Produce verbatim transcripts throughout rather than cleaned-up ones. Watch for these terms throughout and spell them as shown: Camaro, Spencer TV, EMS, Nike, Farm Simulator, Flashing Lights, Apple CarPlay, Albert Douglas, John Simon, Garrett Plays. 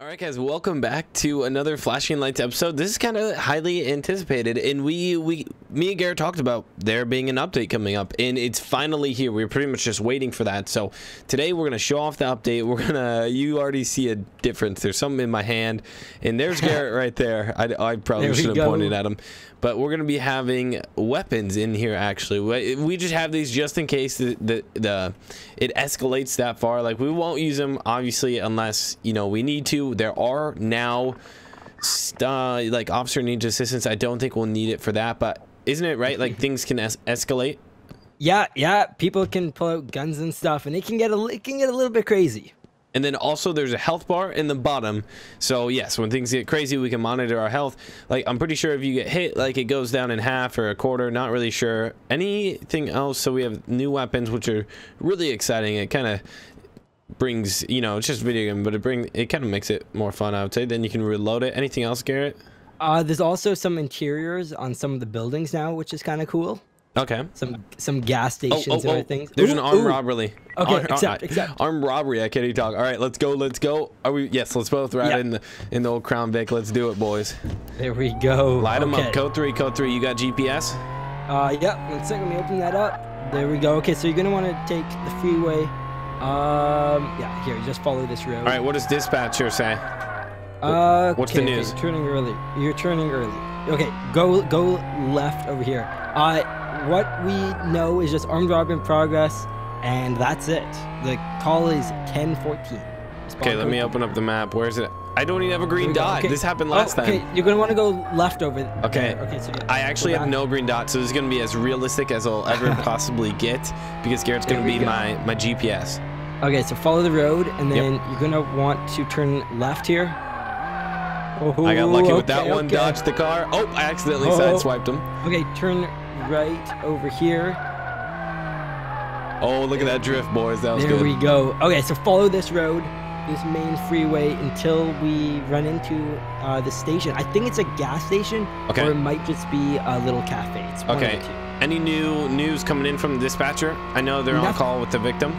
All right, guys, welcome back to another Flashing Lights episode. This is kind of highly anticipated, and we we me and Garrett talked about there being an update coming up, and it's finally here. We were pretty much just waiting for that. So today we're gonna show off the update. We're gonna you already see a difference. There's something in my hand, and there's Garrett right there. I, I probably should have pointed at him, but we're gonna be having weapons in here. Actually, we just have these just in case the the, the it escalates that far. Like, we won't use them obviously unless, you know, we need to. There are now uh, like officer needs assistance. I don't think we'll need it for that, but isn't it right? Like, things can es escalate. Yeah, yeah. People can pull out guns and stuff, and it can get a it can get a little bit crazy. And then also there's a health bar in the bottom. So yes, when things get crazy, we can monitor our health. Like, I'm pretty sure if you get hit, like, it goes down in half or a quarter. Not really sure anything else. So we have new weapons, which are really exciting. It kind of brings, you know, it's just video game, but it bring it kind of makes it more fun, I would say. Then you can reload it. Anything else, Garrett? Uh there's also some interiors on some of the buildings now, which is kind of cool. Okay, some some gas stations. Oh, oh, oh. And things. There's ooh, an armed ooh. robbery. Okay, Ar except, except. armed robbery. I can't even talk. All right, let's go, let's go. Are we? Yes, let's both ride yep. in the in the old Crown Vic. Let's do it, boys. There we go. Light them okay. up. Code three, code three. You got G P S? Uh, yep. One second, let me open that up. There we go. Okay, so you're gonna want to take the freeway. Um, yeah, here, just follow this road. All right, what does dispatcher say? Uh, what's okay, the news? Okay, turning early. You're turning early. Okay, go go left over here. Uh, what we know is just armed robbery in progress, and that's it. The call is ten fourteen. Okay, let me open up the map. Where is it? I don't even have a green dot. Okay. This happened last oh, okay. time. You're going to want to go left over there. Okay. Okay. So yeah, I actually have no green dot, so this is going to be as realistic as I'll ever possibly get, because Garrett's going to be go. my, my G P S. Okay, so follow the road, and then yep. you're going to want to turn left here. Oh, I got lucky with okay, that one. Okay. Dodged the car. Oh, I accidentally oh. sideswiped him. Okay, turn right over here. Oh, look there. at that drift, boys. That was there good. There we go. Okay, so follow this road, this main freeway, until we run into uh, the station. I think it's a gas station, okay. or it might just be a little cafe. It's okay. Any new news coming in from the dispatcher? I know they're nothing. on call with the victim.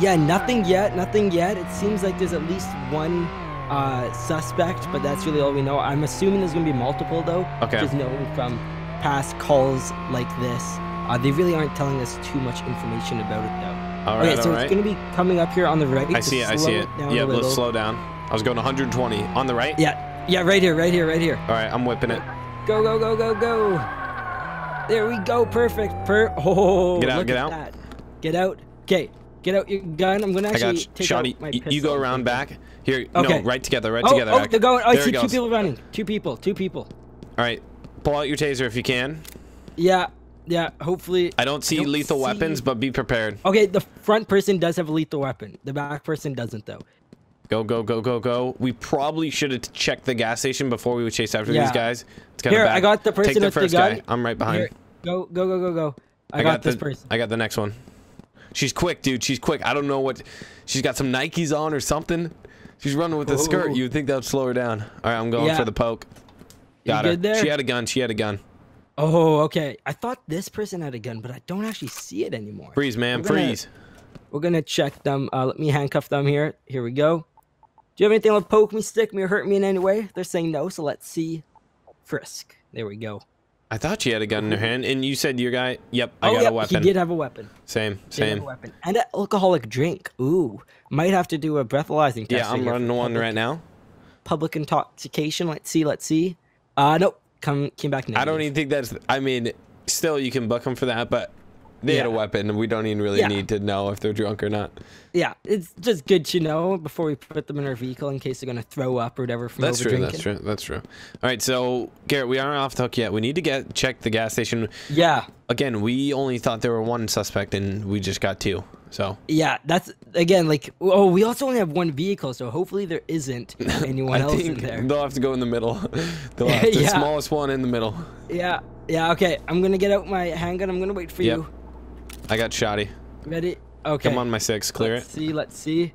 Yeah, nothing yet. Nothing yet. It seems like there's at least one uh, suspect, but that's really all we know. I'm assuming there's going to be multiple, though, okay. which is known from past calls like this. Uh, they really aren't telling us too much information about it, though. All right, okay, so all right. it's going to be coming up here on the right. I see it, I see it. it yeah, let's slow down. I was going one hundred twenty. On the right? Yeah, yeah, right here, right here, right here. All right, I'm whipping it. Go, go, go, go, go. There we go, perfect. Per oh, get out, get out. That. Get out. Okay, get out your gun. I'm going to actually I got take Shoddy, out my pistol. You go around back. Here, okay. no, right together, right oh, together. Oh, they're going. Oh, I see two goes. people running. Two people, two people. All right, pull out your taser if you can. Yeah. Yeah, hopefully. I don't see don't lethal see... weapons, but be prepared. Okay, the front person does have a lethal weapon. The back person doesn't, though. Go, go, go, go, go. We probably should have checked the gas station before we would chase after yeah. these guys. It's kind Here, of bad. I got the person Take the with first the gun. guy. I'm right behind. Here, go, go, go, go, go. I, I got, got this the, person. I got the next one. She's quick, dude. She's quick. I don't know what. She's got some Nikes on or something. She's running with a skirt. You would think that would slow her down. All right, I'm going yeah. for the poke. Got you her. Good there? She had a gun. She had a gun. Oh, okay. I thought this person had a gun, but I don't actually see it anymore. Freeze, man. We're gonna, freeze. We're going to check them. Uh, let me handcuff them here. Here we go. Do you have anything that'll poke me, stick me, or hurt me in any way? They're saying no, so let's see. Frisk. There we go. I thought she had a gun in her hand, and you said your guy... Yep, I oh, got yep, a weapon. He did have a weapon. Same, same. A weapon. And an alcoholic drink. Ooh. Might have to do a breathalyzing test. Yeah, I'm running one public, right now. Public intoxication. Let's see, let's see. Uh, nope. Come, came back negative. I don't even think that's... I mean, still, you can buck them for that, but they yeah. had a weapon, and we don't even really yeah. need to know if they're drunk or not. Yeah, it's just good to know before we put them in our vehicle in case they're going to throw up or whatever from that's over true, drinking. That's true, that's true. All right, so, Garrett, we aren't off the hook yet. We need to get check the gas station. Yeah. Again, we only thought there were one suspect, and we just got two, so... Yeah, that's, again, like... Oh, we also only have one vehicle, so hopefully there isn't anyone else in there. They'll have to go in the middle. They'll have yeah. the smallest one in the middle. Yeah, yeah, okay. I'm going to get out my handgun. I'm going to wait for yep. you. I got shoddy. Ready? Okay. Come on, my six. Clear let's it. Let's see, let's see.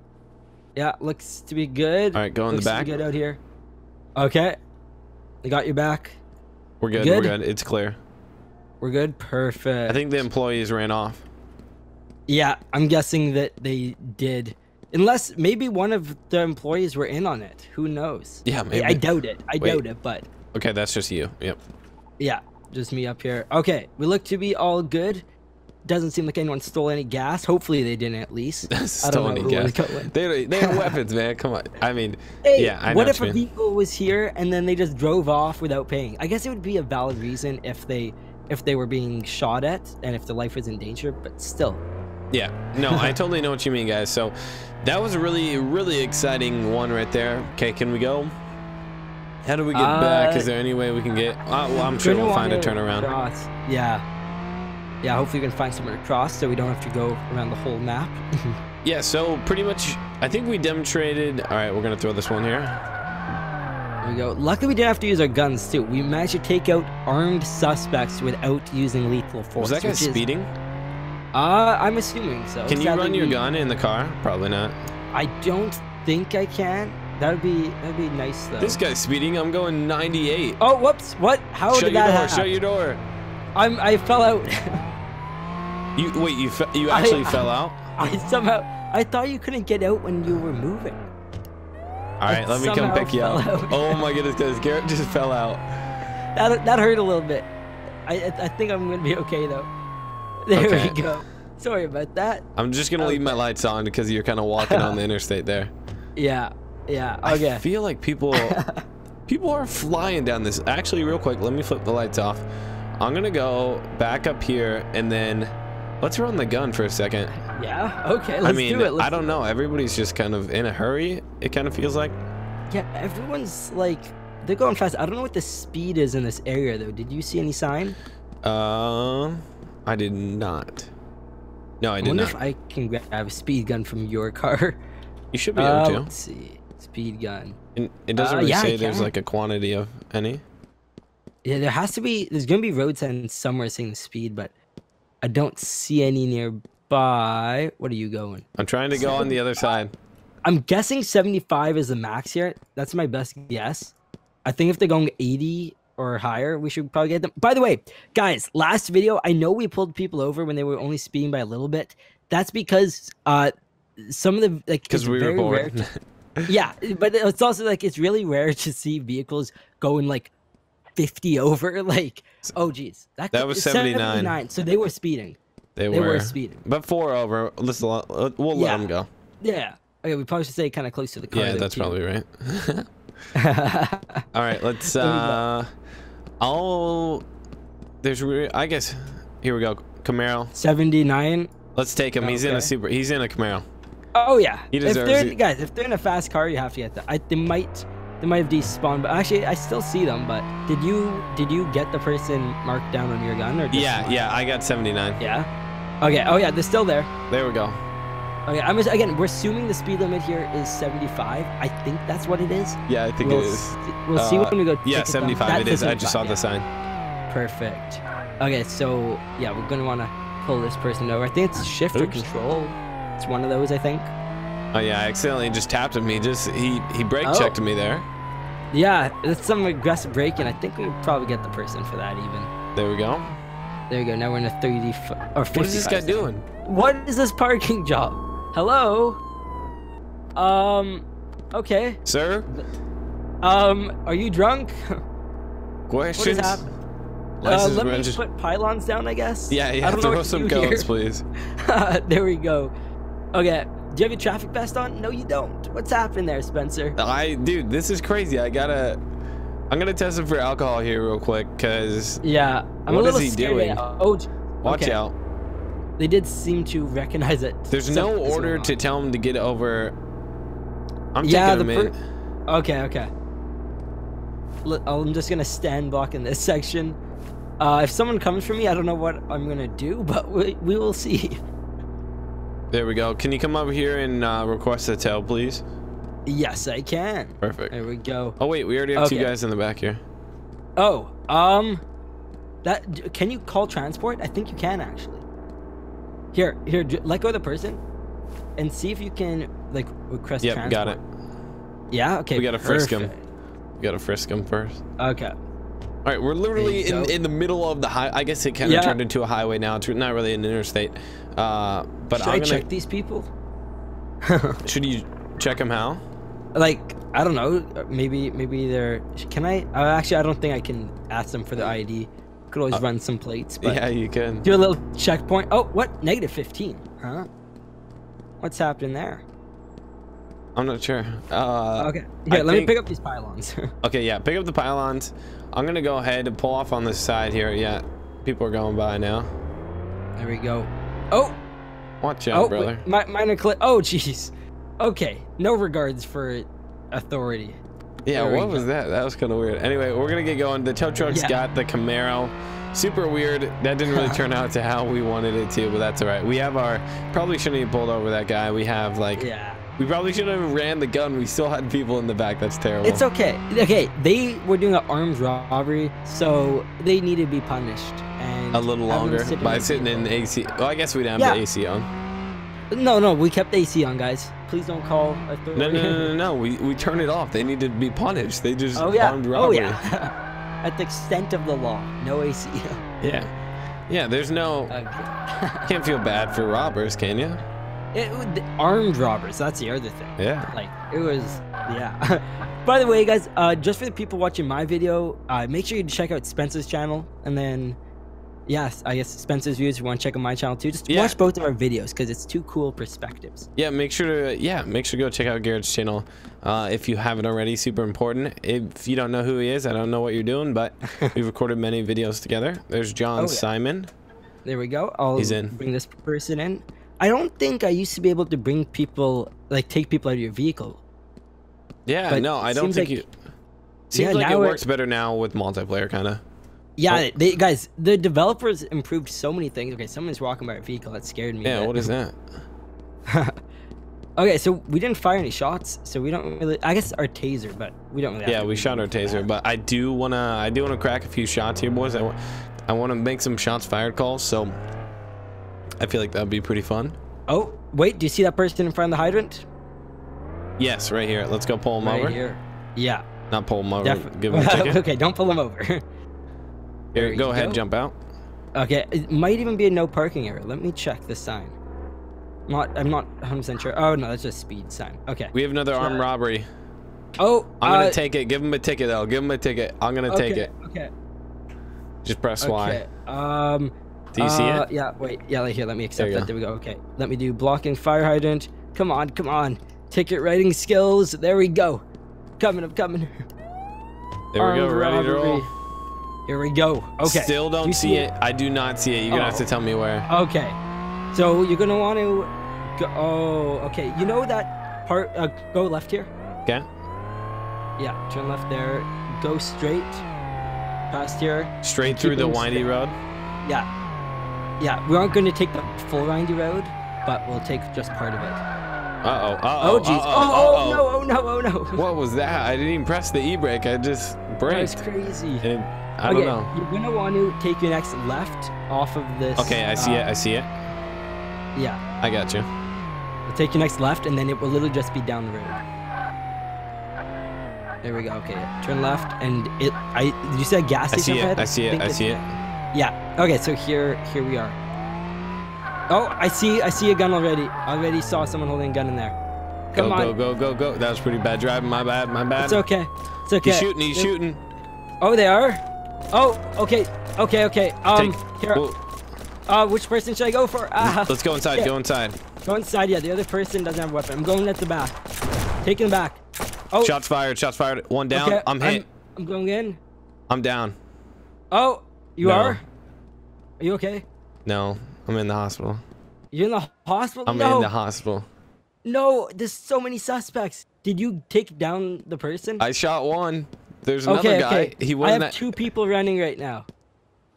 Yeah, looks to be good. All right, go in looks the back. To be good out here. Okay. I got your back. We're good, good, we're good. It's clear. We're good? Perfect. I think the employees ran off. Yeah, I'm guessing that they did. Unless maybe one of the employees were in on it. Who knows? Yeah, maybe. I, I doubt it. I Wait. doubt it, but... Okay, that's just you. Yep. Yeah, just me up here. Okay, we look to be all good. Doesn't seem like anyone stole any gas. Hopefully they didn't, at least. Stole any gas. They, they have weapons, man. Come on. I mean, hey, yeah, I know what if a vehicle was here and then they just drove off without paying? I guess it would be a valid reason if they if they were being shot at and if their life was in danger, but still. Yeah, no, I totally know what you mean, guys. So that was a really, really exciting one right there. Okay, can we go? How do we get uh, back? Is there any way we can get... Oh, well, I'm sure we'll find a turnaround. Across. Yeah. Yeah, hopefully we can find somewhere to cross so we don't have to go around the whole map. Yeah, so pretty much, I think we demonstrated... All right, we're going to throw this one here. There we go. Luckily, we didn't have to use our guns, too. We managed to take out armed suspects without using lethal force. Was that guy speeding? Is, uh, I'm assuming so. Can you run your gun in the car? Probably not. I don't think I can. That would be that'd be nice, though. This guy's speeding. I'm going ninety-eight. Oh, whoops. What? How did that happen? Shut your door. Shut your door. I'm, I fell out. you wait, you fe you actually I, fell out? I, I somehow I thought you couldn't get out when you were moving. All right, I let me come pick you up. Out. Oh my goodness, guys, Garrett just fell out. That that hurt a little bit. I I think I'm gonna be okay though. There okay. we go. Sorry about that. I'm just gonna okay. leave my lights on because you're kind of walking on the interstate there. Yeah, yeah. Okay. I feel like people people are flying down this. Actually, real quick, let me flip the lights off. I'm gonna go back up here and then let's run the gun for a second. Yeah, okay, let's I mean, do it. Let's I don't know, everybody's just kind of in a hurry, it kind of feels like. Yeah, everyone's like, they're going fast. I don't know what the speed is in this area though. Did you see any sign? Uh, I did not. No, I did I wonder not. If I can grab a speed gun from your car. You should be able uh, to. Let's see, speed gun. And it doesn't uh, really yeah, say there's like a quantity of any. Yeah, there has to be, there's going to be road signs somewhere saying the speed, but I don't see any nearby. What are you going? I'm trying to go on the other side. I'm guessing seventy-five is the max here. That's my best guess. I think if they're going eighty or higher, we should probably get them. By the way, guys, last video, I know we pulled people over when they were only speeding by a little bit. That's because uh, some of the, like, because we were bored. Yeah, but it's also like, it's really rare to see vehicles going like fifty over, like, oh geez, that, that was seventy-nine. So they were speeding. They, they were. were speeding. But four over, let's we'll let yeah. them go. Yeah. Okay, we probably should stay kind of close to the car. Yeah, that's too. probably right. All right, let's. uh I'll. There's. I guess. Here we go. Camaro. seventy-nine. Let's take him. Okay. He's in a super. He's in a Camaro. Oh yeah. He deserves if it. Guys, if they're in a fast car, you have to get that. I, they might. They might have despawned, but actually I still see them. But did you did you get the person marked down on your gun? Or just yeah, marked? yeah, I got seventy-nine. Yeah. Okay. Oh yeah, they're still there. There we go. Okay. I'm just, again, we're assuming the speed limit here is seventy-five. I think that's what it is. Yeah, I think we'll it is. We'll uh, see when we go. Yeah, seventy-five. It is. I just saw yeah. the sign. Perfect. Okay, so yeah, we're gonna want to pull this person over. I think it's shift Oops. or control. It's one of those, I think. Oh yeah, I accidentally just tapped at me. Just he he brake oh. checked me there. Yeah, that's some aggressive braking. I think we would probably get the person for that even. There we go. There we go. Now we're in a thirty or fifty. What is this guy doing? What is this parking job? Hello. Um. Okay. Sir. Um. Are you drunk? Questions. What is happening? Uh, let me put pylons down, I guess. Yeah, yeah. I don't throw know some cones, please. There we go. Okay. Do you have your traffic vest on? No, you don't. What's happening there, Spencer? I, dude, this is crazy. I gotta, I'm gonna test him for alcohol here real quick, cause yeah, I'm what a little is he scared doing? Oh, watch okay. out. They did seem to recognize it. There's no order to tell him to get over. I'm yeah, taking him in. Okay, okay. Look, I'm just gonna stand block in this section. Uh, if someone comes for me, I don't know what I'm gonna do, but we we will see. There we go. Can you come over here and uh, request a tow, please? Yes, I can. Perfect. There we go. Oh wait, we already have okay. two guys in the back here. Oh, um, that can you call transport? I think you can actually. Here, here, let go of the person, and see if you can like request yep, transport. Yeah, got it. Yeah. Okay. We gotta perfect. frisk him. We gotta frisk him first. Okay. All right, we're literally in, in the middle of the high. I guess it kind of yeah. turned into a highway now. It's not really an interstate. Uh, but Should I'm I gonna... check these people? Should you check him how? Like, I don't know. Maybe maybe they're... Can I? Uh, actually, I don't think I can ask them for the I D. Could always uh, run some plates. But yeah, you can. Do a little checkpoint. Oh, what? negative fifteen. Huh? What's happening there? I'm not sure. Uh, okay. Yeah, I let think... me pick up these pylons. Okay, yeah. Pick up the pylons. I'm going to go ahead and pull off on this side here. Yeah. People are going by now. There we go. Oh! Watch out, oh, brother. My, minor clip. Oh, jeez. Okay. No regards for authority. Yeah, there what was go. that? That was kind of weird. Anyway, we're going to get going. The tow truck's yeah. got the Camaro. Super weird. That didn't really turn out to how we wanted it to, but that's all right. We have our... Probably shouldn't have pulled over that guy. We have, like... Yeah. We probably shouldn't have ran the gun. We still had people in the back. That's terrible. It's okay. Okay, they were doing an armed robbery, so they needed to be punished. And a little longer sit by sitting in the A C. Well, I guess we didn't have yeah. the A C on. No, no, we kept the A C on, guys. Please don't call. No, no, no, no, no. We, we turned it off. They need to be punished. They just oh, yeah. armed robbery. Oh, yeah. At the extent of the law, no A C. Yeah. Yeah, there's no... Okay. Can't feel bad for robbers, can you? It, the armed robbers, that's the other thing. Yeah. Like, it was, yeah. By the way, guys, uh, just for the people watching my video, uh, make sure you check out Spencer's channel. And then, yes, I guess Spencer's views, if you want to check out my channel too. Just yeah. watch both of our videos because it's two cool perspectives. Yeah, make sure to, yeah, make sure to go check out Garrett's channel uh, if you haven't already. Super important. If you don't know who he is, I don't know what you're doing, but we've recorded many videos together. There's John oh, yeah. Simon. There we go. I'll He's in. bring this person in. I don't think I used to be able to bring people, like take people out of your vehicle. Yeah, but no, I don't think like, you... Seems yeah, like it works better now with multiplayer, kind of. Yeah, oh. they, guys, the developers improved so many things. Okay, someone's walking by our vehicle. That scared me. Yeah, what is that? Okay, so we didn't fire any shots, so we don't really... I guess our taser, but we don't really have Yeah, to we shot our taser, but I do want to I do want to crack a few shots here, boys. I, wa I want to make some shots fired calls, so... I feel like that would be pretty fun. Oh, wait, do you see that person in front of the hydrant? Yes, right here. Let's go pull him right over. Right here. Yeah. Not pull him over. Def give him a ticket. Okay, don't pull him over. Here, there go ahead, go. jump out. Okay, it might even be a no parking area. Let me check the sign. Not, I'm not one hundred percent sure. Oh, no, that's just a speed sign. Okay. We have another so, armed robbery. Oh. I'm going to uh, take it. Give him a ticket, though. Give him a ticket. I'm going to okay, take it. Okay. Just press okay. Y. Um... Do you uh, see it? Yeah, wait. Yeah, like here, let me accept there that. Go. There we go. Okay. Let me do blocking fire hydrant. Come on, come on. Ticket writing skills. There we go. Coming, I'm coming. There Armed we go. Ready robbery. to roll. Here we go. Okay. Still don't do see, see it? it. I do not see it. You're oh. going to have to tell me where. Okay. So you're going to want to go. Oh, okay. You know that part? Uh, go left here. Okay. Yeah, turn left there. Go straight. Past here. Straight through the windy straight. road? Yeah. Yeah, we aren't going to take the full windy road, but we'll take just part of it. Uh-oh, uh-oh, Oh, jeez. Uh-oh, oh, oh, uh-oh. no, oh, no, oh, no. What was that? I didn't even press the e-brake. I just braked. That was crazy. And I okay, don't know. You're going to want to take your next left off of this. Okay, I see um, it. I see it. Yeah. I got you. We'll take your next left, and then it will literally just be down the road. There we go. Okay, turn left, and it. I. You said gas station ahead? I see it. I see it. I see it. Yeah. Okay. So here, here we are. Oh, I see. I see a gun already. I already saw someone holding a gun in there. Come go, on. Go, go, go, go. That was pretty bad driving. My bad. My bad. It's okay. It's okay. He's shooting. He's They're... shooting. Oh, they are. Oh, okay. Okay. Okay. Um. Take... Here. Uh, which person should I go for? Uh, Let's go inside. Yeah. Go inside. Go inside. Yeah. The other person doesn't have a weapon. I'm going at the back. Taking the back. Oh. Shots fired. Shots fired. One down. Okay. I'm hit. I'm, I'm going in. I'm down. Oh. You no. are? Are you okay? No, I'm in the hospital. You're in the hospital? I'm no. in the hospital. No, there's so many suspects. Did you take down the person? I shot one. There's another okay, guy. Okay. He wasn't I have two people running right now.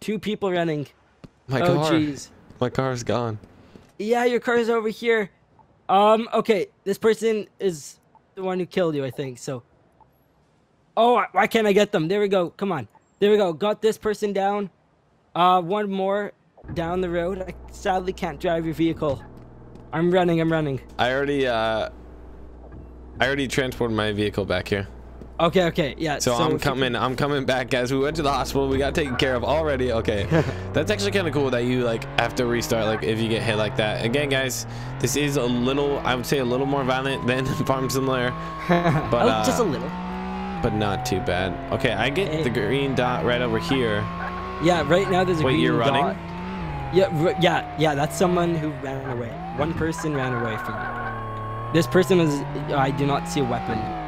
Two people running. My oh, car. Geez. My car's gone. Yeah, your car's over here. Um, okay, this person is the one who killed you, I think. So, oh, why can't I get them? There we go. Come on. There we go. Got this person down. Uh, one more down the road. I sadly can't drive your vehicle. I'm running. I'm running. I already, uh, I already transported my vehicle back here. Okay, okay, yeah. So, so I'm coming, I'm coming back, guys. We went to the hospital. We got taken care of already. Okay, that's actually kind of cool that you like have to restart like if you get hit like that. Again, guys, this is a little, I would say, a little more violent than Farm Simulator, but oh, uh, just a little, but not too bad. Okay, I get hey. the green dot right over here. Yeah, right now there's a Wait, green you're running? dot. Yeah, yeah, yeah. That's someone who ran away. One person ran away from you. This person is. I do not see a weapon on.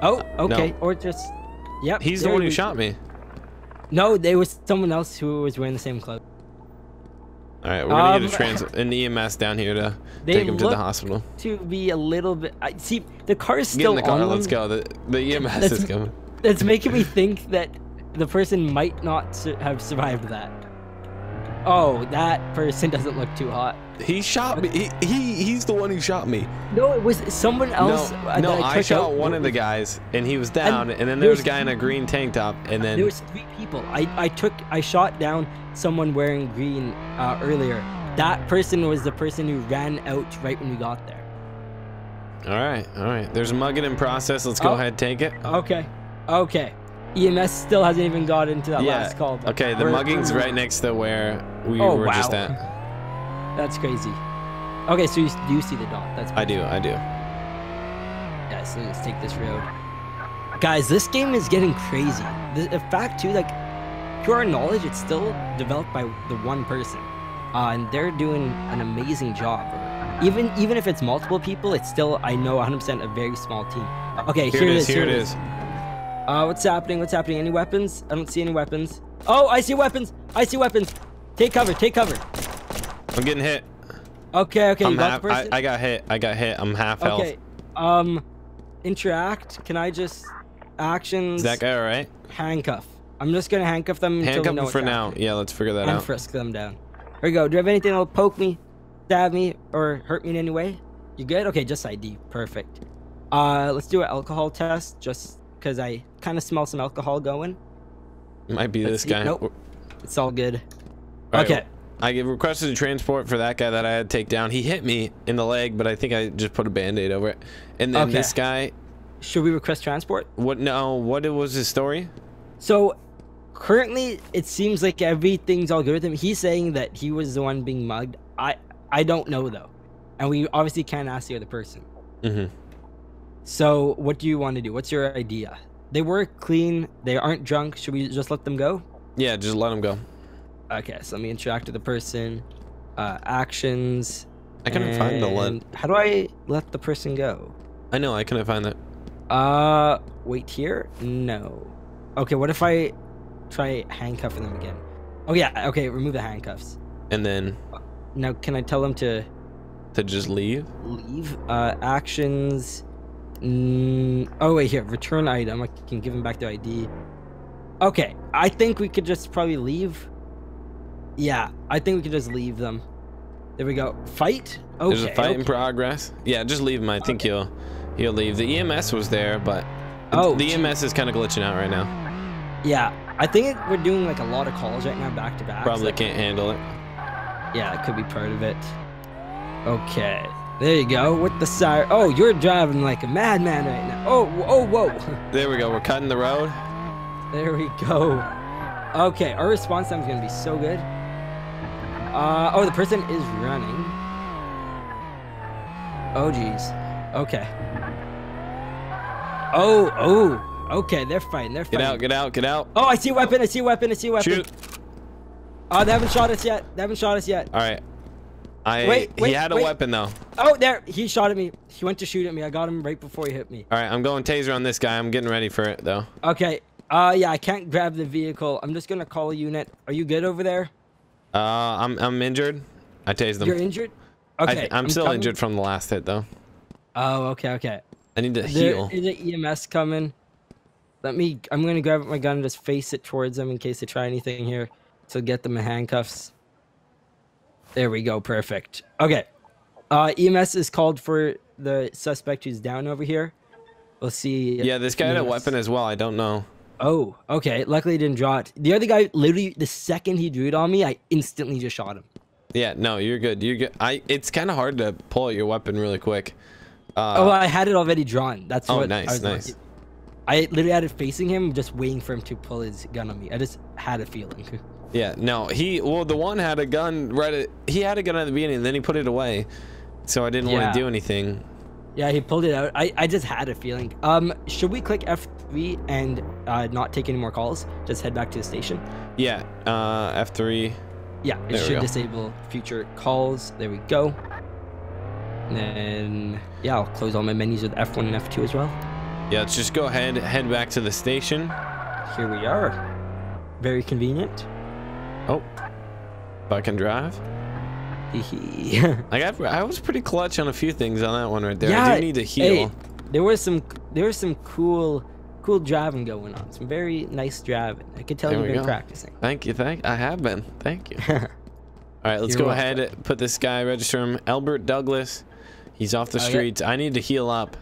Oh, okay. No. Or just. Yep. He's the one who shot me. No, there was someone else who was wearing the same clothes. All right, we're gonna um, get a trans an E M S down here to take him to the hospital. To be a little bit. I see the car is still on. Get in the car. Let's go. The, the E M S that's, is coming. That's making me think that the person might not su have survived that. Oh, that person doesn't look too hot. He shot me. He, he he's the one who shot me. No, it was someone else. No, uh, no I, I shot out. one of the guys, and he was down. And, and then there was a guy in a green tank top, and then there was three people. I I took I shot down someone wearing green uh, earlier. That person was the person who ran out right when we got there. All right, all right. There's mugging in process. Let's go oh. ahead, take it. Okay, okay. E M S still hasn't even got into that yeah. last call. Okay, the mugging's right next to where we oh, were wow. just at. That's crazy. Okay, so you do see the dot. That's I do, cool. I do. Yeah, so let's take this road. Guys, this game is getting crazy. The, the fact, too, like, to our knowledge, it's still developed by the one person. Uh, and they're doing an amazing job. Even even if it's multiple people, it's still, I know, one hundred percent a very small team. Okay, here, here it is. Here it is. It is. Uh, what's happening? What's happening? Any weapons? I don't see any weapons. Oh, I see weapons. I see weapons. Take cover. Take cover. I'm getting hit. Okay, okay. You got the person? I, I got hit. I got hit. I'm half health. Okay. Um, interact. Can I just actions? Is that guy all right? Handcuff. I'm just going to handcuff them. Handcuff until we know them for now. Happening. Yeah, let's figure that and out. And frisk them down. Here we go. Do you have anything that'll poke me, stab me, or hurt me in any way? You good? Okay, just I D. Perfect. Uh, let's do an alcohol test. Just... because I kind of smell some alcohol going. Might be Let's this see. guy. Nope. It's all good. All okay. Right. I requested a transport for that guy that I had to take down. He hit me in the leg, but I think I just put a Band-Aid over it. And then okay. this guy... Should we request transport? What? No. What was his story? So, currently, it seems like everything's all good with him. He's saying that he was the one being mugged. I, I don't know, though. And we obviously can't ask the other person. Mm-hmm. So what do you want to do? What's your idea? They were clean. They aren't drunk. Should we just let them go? Yeah, just let them go. Okay, so let me interact with the person. Uh, actions. I couldn't find the let. How do I let the person go? I know. I couldn't find that. Uh, wait here? No. Okay, what if I try handcuffing them again? Oh, yeah. Okay, remove the handcuffs. And then? Now, can I tell them to... To just leave? Leave. Uh, actions... Mm, oh wait, here, return item. I can give him back the I D. Okay, I think we could just probably leave. Yeah, I think we could just leave them. There we go. Fight? Okay. There's a fight okay. in progress. Yeah, just leave him. I think okay. he'll he'll leave. The E M S was there, but oh, the E M S is kind of glitching out right now. Yeah, I think we're doing like a lot of calls right now, back to back. Probably so can't handle it. Yeah, it could be part of it. Okay. There you go, with the sire. Oh, you're driving like a madman right now. Oh, oh, whoa. There we go, we're cutting the road. There we go. Okay, our response time is going to be so good. Uh, oh, the person is running. Oh, geez. Okay. Oh, oh. Okay, they're fighting, they're fighting. Get out, get out, get out. Oh, I see a weapon, I see a weapon, I see a weapon. Shoot. Oh, they haven't shot us yet. They haven't shot us yet. All right. I, wait, wait, he had a wait. weapon though. Oh, there. He shot at me. He went to shoot at me. I got him right before he hit me. All right, I'm going taser on this guy. I'm getting ready for it though. Okay. Uh, yeah, I can't grab the vehicle. I'm just gonna call a unit. Are you good over there? Uh, I'm I'm injured. I tased him. You're injured? Okay. I, I'm, I'm still coming. injured from the last hit though. Oh, okay, okay. I need to there, heal. Is an E M S coming? Let me. I'm gonna grab my gun and just face it towards them in case they try anything here. So get them in handcuffs. There we go. Perfect. Okay. Uh, E M S is called for the suspect who's down over here. We'll see. Yeah, this guy E M S. had a weapon as well. I don't know. Oh, okay. Luckily, he didn't draw it. The other guy, literally, the second he drew it on me, I instantly just shot him. Yeah, no, you're good. You're good. I. It's kind of hard to pull out your weapon really quick. Uh, oh, well, I had it already drawn. That's oh, what nice, I was nice. Like. I literally had it facing him, just waiting for him to pull his gun on me. I just had a feeling. Yeah, no, he, well, the one had a gun right at, he had a gun at the beginning, and then he put it away. So I didn't yeah. want to do anything. Yeah, he pulled it out. I, I just had a feeling. Um, should we click F three and uh, not take any more calls? Just head back to the station? Yeah, uh, F three. Yeah, it there should disable future calls. There we go. And then, yeah, I'll close all my menus with F one and F two as well. Yeah, let's just go ahead, head back to the station. Here we are. Very convenient. Oh, buck and drive. I got, I was pretty clutch on a few things on that one right there. Yeah, I do need to heal. Hey, there was some, there was some cool, cool driving going on. Some very nice driving. I could tell there you've been go. practicing. Thank you, thank. I have been. Thank you. All right, let's You're go ahead. Up. Put this guy, register him, Albert Douglas. He's off the oh, streets. Yeah. I need to heal up.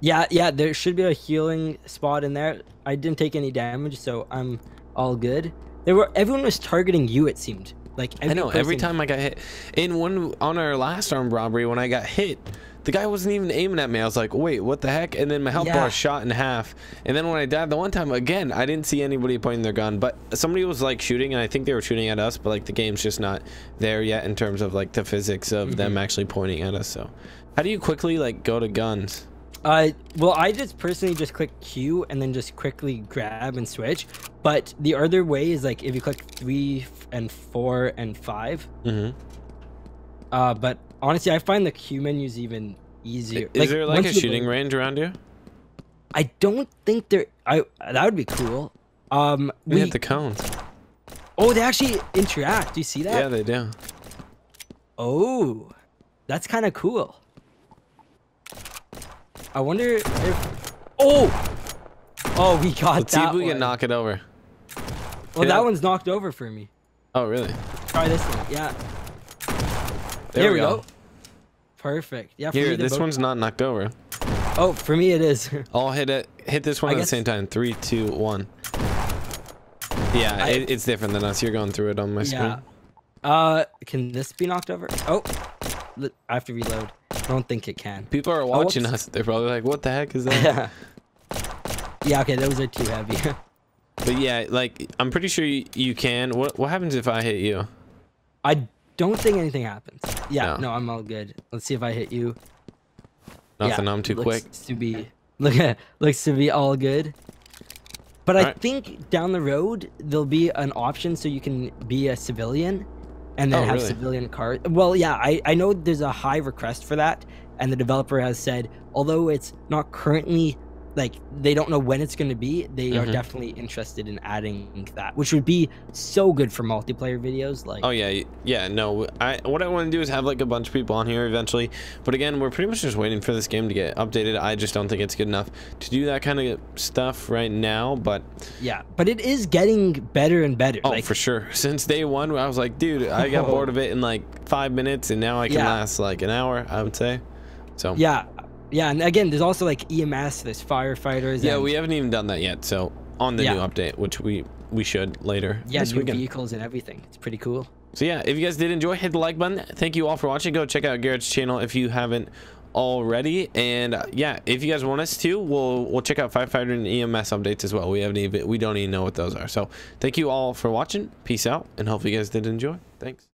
Yeah, yeah. There should be a healing spot in there. I didn't take any damage, so I'm all good. There were everyone was targeting you. It seemed. Like I know person. every time I got hit in one on our last armed robbery, when I got hit, the guy wasn't even aiming at me. I was like, wait, what the heck? And then my health yeah. bar shot in half. And then when I died the one time again, I didn't see anybody pointing their gun, but somebody was like shooting, and I think they were shooting at us, but like the game's just not there yet in terms of like the physics of mm-hmm. them actually pointing at us. So how do you quickly like go to guns? Uh, well, I just personally just click Q and then just quickly grab and switch. But the other way is like if you click three and four and five. Mm-hmm. Uh, but honestly, I find the Q menus even easier. Is like, there like a shooting range around you? I don't think there. I that would be cool. Um, we, we hit the cones. Oh, they actually interact. Do you see that? Yeah, they do. Oh, that's kind of cool. I wonder if... Oh! Oh, we got Let's that Let's see if we one. can knock it over. Well, yeah. that one's knocked over for me. Oh, really? Try this one. Yeah. There Here we go. go. Perfect. Yeah. For Here, me this one's not knocked over. Oh, for me it is. I'll hit it. Hit this one I at guess... the same time. Three, two, one. Yeah, I... it, it's different than us. You're going through it on my yeah. screen. Uh, can this be knocked over? Oh, I have to reload. I don't think it can. People are watching oh, us. They're probably like, what the heck is that? Yeah, okay, those are too heavy. But yeah, like, I'm pretty sure you, you can. What What happens if I hit you? I don't think anything happens. Yeah, no, no I'm all good. Let's see if I hit you. Nothing, yeah, I'm too looks quick. To be, look, looks to be all good. But all I right. think down the road, there'll be an option so you can be a civilian. And then oh, have really? civilian cars. Well, yeah, I, I know there's a high request for that. And the developer has said, although it's not currently, like, they don't know when it's going to be, they mm-hmm. are definitely interested in adding that, which would be so good for multiplayer videos. Like, oh, yeah. Yeah, no, I what I want to do is have, like, a bunch of people on here eventually. But again, we're pretty much just waiting for this game to get updated. I just don't think it's good enough to do that kind of stuff right now. But yeah, but it is getting better and better. Oh, like, for sure. Since day one, I was like, dude, I got bored of it in, like, five minutes. And now I can yeah. last, like, an hour, I would say. So, yeah. Yeah, and again, there's also like E M S, there's firefighters. Yeah, and we haven't even done that yet. So on the yeah. new update, which we we should later. Yeah, new weekend. vehicles and everything. It's pretty cool. So yeah, if you guys did enjoy, hit the like button. Thank you all for watching. Go check out Garrett's channel if you haven't already. And uh, yeah, if you guys want us to, we'll we'll check out firefighter and E M S updates as well. We haven't even we don't even know what those are. So thank you all for watching. Peace out, and hopefully you guys did enjoy. Thanks.